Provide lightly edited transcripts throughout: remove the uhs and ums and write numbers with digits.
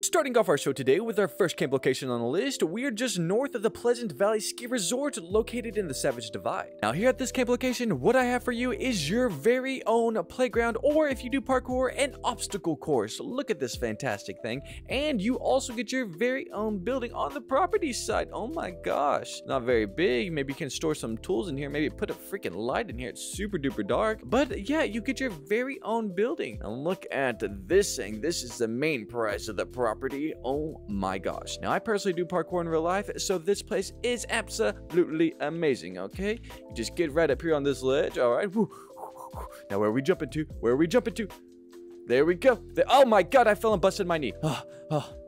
Starting off our show today with our first camp location on the list, we are just north of the Pleasant Valley Ski Resort located in the Savage Divide. Now here at this camp location, what I have for you is your very own playground, or if you do parkour, an obstacle course. Look at this fantastic thing. And you also get your very own building on the property side. Oh my gosh. Not very big. Maybe you can store some tools in here. Maybe put a freaking light in here. It's super duper dark. But yeah, you get your very own building. And look at this thing. This is the main prize of the property. Oh my gosh. Now I personally do parkour in real life, so this place is absolutely amazing, okay? You just get right up here on this ledge, all right? Woo. Now where are we jumping to? Where are we jumping to? There we go. Oh my god, I fell and busted my knee.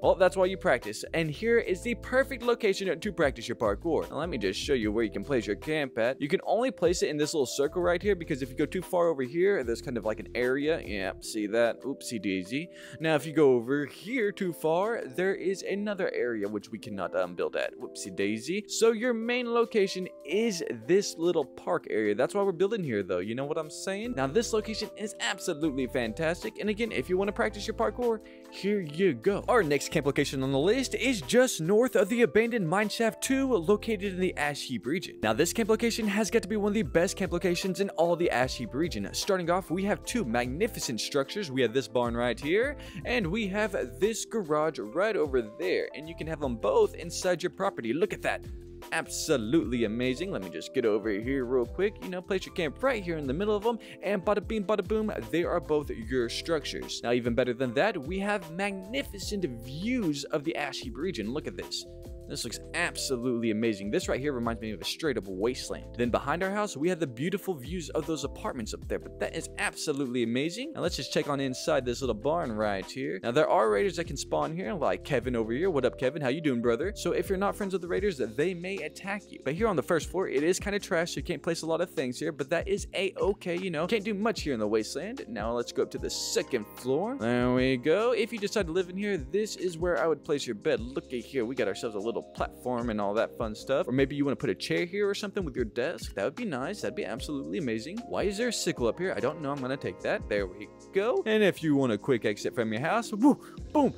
Well, that's why you practice. And here is the perfect location to practice your parkour. Now, let me just show you where you can place your camp at. You can only place it in this little circle right here, because if you go too far over here, there's kind of like an area. Yep, see that? Oopsie daisy. Now, if you go over here too far, there is another area which we cannot build at. Whoopsie daisy. So your main location is this little park area. That's why we're building here, though. You know what I'm saying? Now, this location is absolutely fantastic. And again, if you want to practice your parkour, here you go. Our next camp location on the list is just north of the abandoned mineshaft 2 located in the Ash Heap region. Now this camp location has got to be one of the best camp locations in all the Ash Heap region. Starting off, we have two magnificent structures. We have this barn right here, and we have this garage right over there, and you can have them both inside your property. Look at that. Absolutely amazing. Let me just get over here real quick. You know, place your camp right here in the middle of them, and bada bing bada boom, they are both your structures. Now even better than that, we have magnificent views of the Ash Heap region. Look at this. This looks absolutely amazing. This right here reminds me of a straight up wasteland. Then behind our house, we have the beautiful views of those apartments up there, but that is absolutely amazing. Now let's just check on inside this little barn right here. Now there are raiders that can spawn here, like Kevin over here. What up, Kevin? How you doing, brother? So if you're not friends with the raiders, they may attack you. But here on the first floor, it is kind of trash, so you can't place a lot of things here, but that is a-okay, you know. Can't do much here in the wasteland. Now let's go up to the second floor. There we go. If you decide to live in here, this is where I would place your bed. Look at here. We got ourselves a little platform and all that fun stuff, or maybe you want to put a chair here or something with your desk. That would be nice. That'd be absolutely amazing. Why is there a sickle up here? I don't know. I'm gonna take that. There we go. And if you want a quick exit from your house, woo, boom,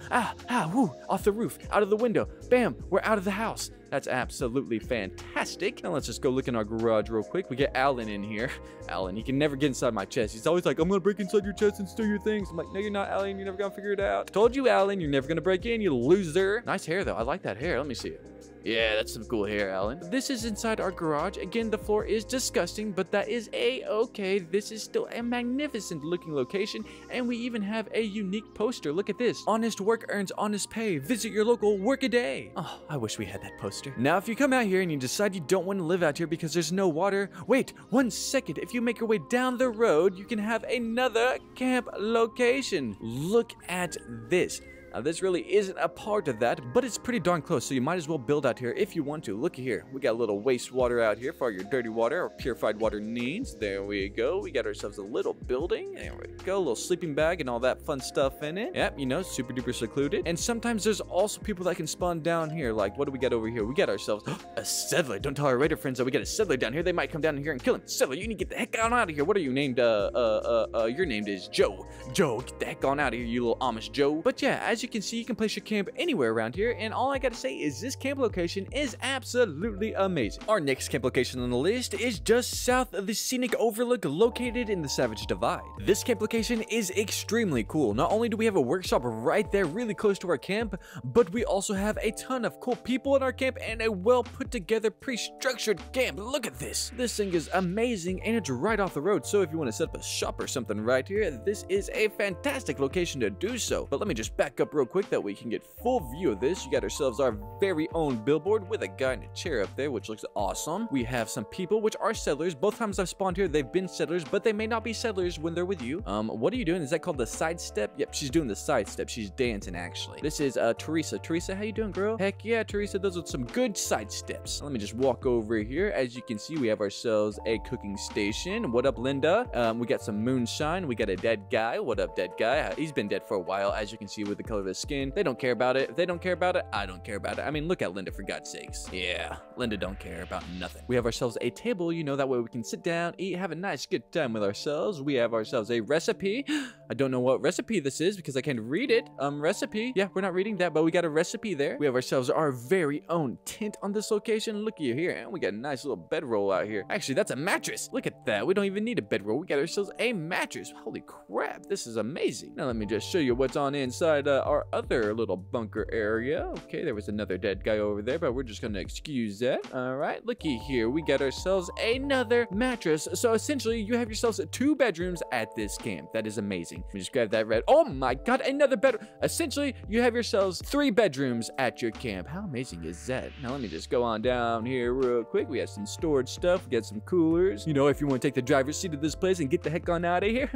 woo, off the roof, out of the window, bam, we're out of the house. That's absolutely fantastic. Now let's just go look in our garage real quick. We get Alan in here. Alan, he can never get inside my chest. He's always like, I'm gonna break inside your chest and steal your things. I'm like, no, you're not, Alan. You're never gonna figure it out. Told you, Alan, you're never gonna break in, you loser. Nice hair, though. I like that hair. Let me see it. Yeah, that's some cool hair, Alan. This is inside our garage. Again, the floor is disgusting, but that is a-okay. This is still a magnificent looking location, and we even have a unique poster. Look at this. Honest work earns honest pay. Visit your local Work-A-Day. Oh, I wish we had that poster. Now, if you come out here and you decide you don't want to live out here because there's no water, wait 1 second. If you make your way down the road, you can have another camp location. Look at this. Now, this really isn't a part of that, but it's pretty darn close, so you might as well build out here if you want to. Look here. We got a little wastewater out here for your dirty water or purified water needs. There we go. We got ourselves a little building. There we go. A little sleeping bag and all that fun stuff in it. Yep, you know, super duper secluded. And sometimes there's also people that can spawn down here. Like, what do we got over here? We got ourselves a settler. Don't tell our raider friends that we got a settler down here. They might come down here and kill him. Settler, you need to get the heck on out of here. What are you named? Your name is Joe. Joe, get the heck on out of here, you little Amish Joe. But yeah, as you can see, you can place your camp anywhere around here, and all I gotta say is this camp location is absolutely amazing. Our next camp location on the list is just south of the scenic overlook located in the Savage Divide. This camp location is extremely cool. Not only do we have a workshop right there really close to our camp, but we also have a ton of cool people in our camp and a well put together pre-structured camp. Look at this. This thing is amazing, and it's right off the road, so if you want to set up a shop or something right here, this is a fantastic location to do so. But let me just back up real quick, that way you can get full view of this. You got ourselves our very own billboard with a guy in a chair up there, which looks awesome. We have some people which are settlers. Both times I've spawned here, they've been settlers, but they may not be settlers when they're with you. What are you doing? Is that called the sidestep? Yep, she's doing the sidestep. She's dancing, actually. This is Teresa. Teresa, how you doing, girl? Heck yeah, Teresa. Those are some good sidesteps. Let me just walk over here. As you can see, we have ourselves a cooking station. What up, Linda? We got some moonshine. We got a dead guy. What up, dead guy? He's been dead for a while, as you can see with the color of his skin. They don't care about it. If they don't care about it, I don't care about it. I mean, look at Linda, for God's sakes. Yeah, Linda don't care about nothing. We have ourselves a table, you know, that way we can sit down, eat, have a nice good time with ourselves. We have ourselves a recipe. I don't know what recipe this is because I can't read it. Recipe. Yeah, we're not reading that, but we got a recipe there. We have ourselves our very own tent on this location. Look at you here. And we got a nice little bedroll out here. Actually, that's a mattress. Look at that. We don't even need a bedroll. We got ourselves a mattress. Holy crap. This is amazing. Now, let me just show you what's on inside our other little bunker area. Okay, there was another dead guy over there, but we're just going to excuse that. All right, looky here. We got ourselves another mattress. So essentially, you have yourselves 2 bedrooms at this camp. That is amazing. Let me just grab that red. Oh my god, another bedroom. Essentially, you have yourselves 3 bedrooms at your camp. How amazing is that? Now, let me just go on down here real quick. We have some storage stuff. We got some coolers. You know, if you want to take the driver's seat of this place and get the heck on out of here.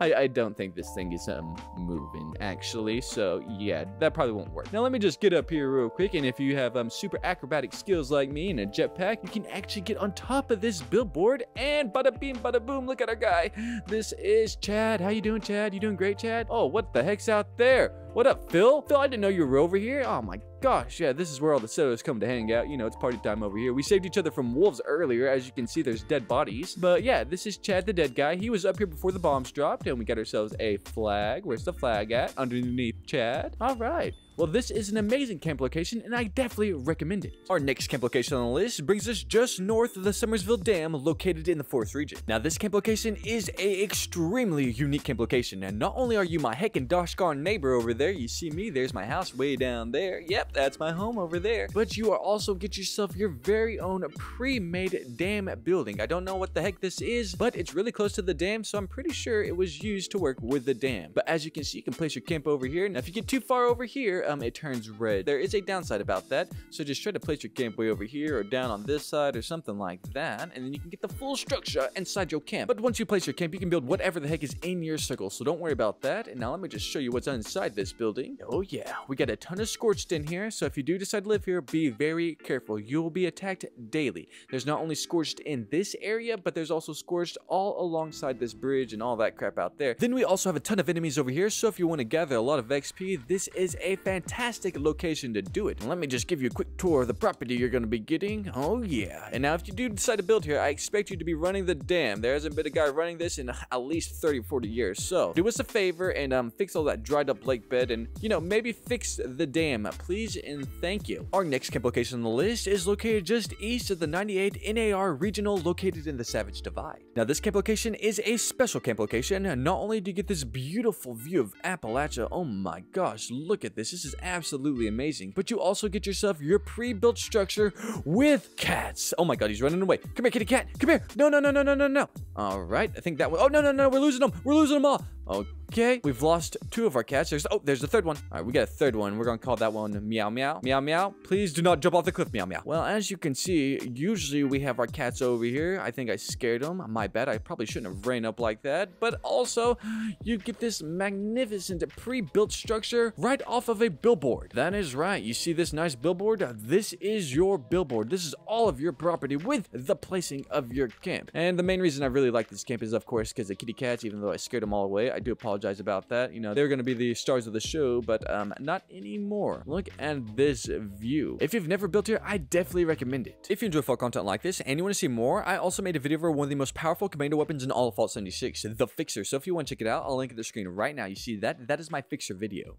I don't think this thing is moving, actually. So, yeah, that probably won't work. Now, let me just get up here real quick. And if you have super acrobatic skills like me and a jetpack, you can actually get on top of this billboard. And bada beam, bada boom, look at our guy. This is Chad. How you doing, Chad? You doing great, Chad? Oh, what the heck's out there? What up, Phil? Phil, I didn't know you were over here. Oh my gosh, yeah, this is where all the settlers come to hang out. You know, it's party time over here. We saved each other from wolves earlier. As you can see, there's dead bodies. But yeah, this is Chad the dead guy. He was up here before the bombs dropped, and we got ourselves a flag. Where's the flag at? Underneath Chad. All right. Well, this is an amazing camp location, and I definitely recommend it. Our next camp location on the list brings us just north of the Summersville Dam, located in the Forest region. Now, this camp location is a extremely unique camp location, and not only are you my heckin' doshgarn neighbor over there, you see me, there's my house way down there. Yep, that's my home over there. But you are also get yourself your very own pre-made dam building. I don't know what the heck this is, but it's really close to the dam, so I'm pretty sure it was used to work with the dam. But as you can see, you can place your camp over here. Now, if you get too far over here, it turns red. There is a downside about that, so just try to place your camp way over here or down on this side or something like that, and then you can get the full structure inside your camp. But once you place your camp, you can build whatever the heck is in your circle, so don't worry about that. And now let me just show you what's inside this building. Oh yeah, we got a ton of scorched in here, so if you do decide to live here, be very careful. You'll be attacked daily. There's not only scorched in this area, but there's also scorched all alongside this bridge and all that crap out there. Then we also have a ton of enemies over here, so if you want to gather a lot of XP, this is a fantastic location to do it. And let me just give you a quick tour of the property you're going to be getting. Oh yeah. And now if you do decide to build here, I expect you to be running the dam. There hasn't been a guy running this in at least 30 or 40 years, so do us a favor and fix all that dried up lake bed, and you know, maybe fix the dam, please and thank you. Our next camp location on the list is located just east of the 98 NAR Regional, located in the Savage Divide. Now this camp location is a special camp location. Not only do you get this beautiful view of Appalachia, oh my gosh, look at this. This is absolutely amazing. But you also get yourself your pre-built structure with cats. Oh my god, he's running away. Come here, kitty cat. Come here. No, no, no, no, no, no, no. All right, I think that one. Oh, no, no, no. We're losing them. We're losing them all. Okay, we've lost 2 of our cats. There's the 3rd one. All right, we got a 3rd one. We're gonna call that one Meow Meow. Meow Meow. Please do not jump off the cliff, Meow Meow. Well, as you can see, usually we have our cats over here. I think I scared them. My bad. I probably shouldn't have ran up like that. But also, you get this magnificent pre-built structure right off of a billboard. That is right. You see this nice billboard? This is your billboard. This is all of your property with the placing of your camp. And the main reason I really like this camp is, of course, because the kitty cats, even though I scared them all away. I do apologize about that. You know, they're going to be the stars of the show, but not anymore. Look at this view. If you've never built here, I definitely recommend it. If you enjoy Fallout content like this and you want to see more, I also made a video for one of the most powerful commando weapons in all of Fallout 76, The Fixer. So if you want to check it out, I'll link it to the screen right now. You see that? That is my Fixer video.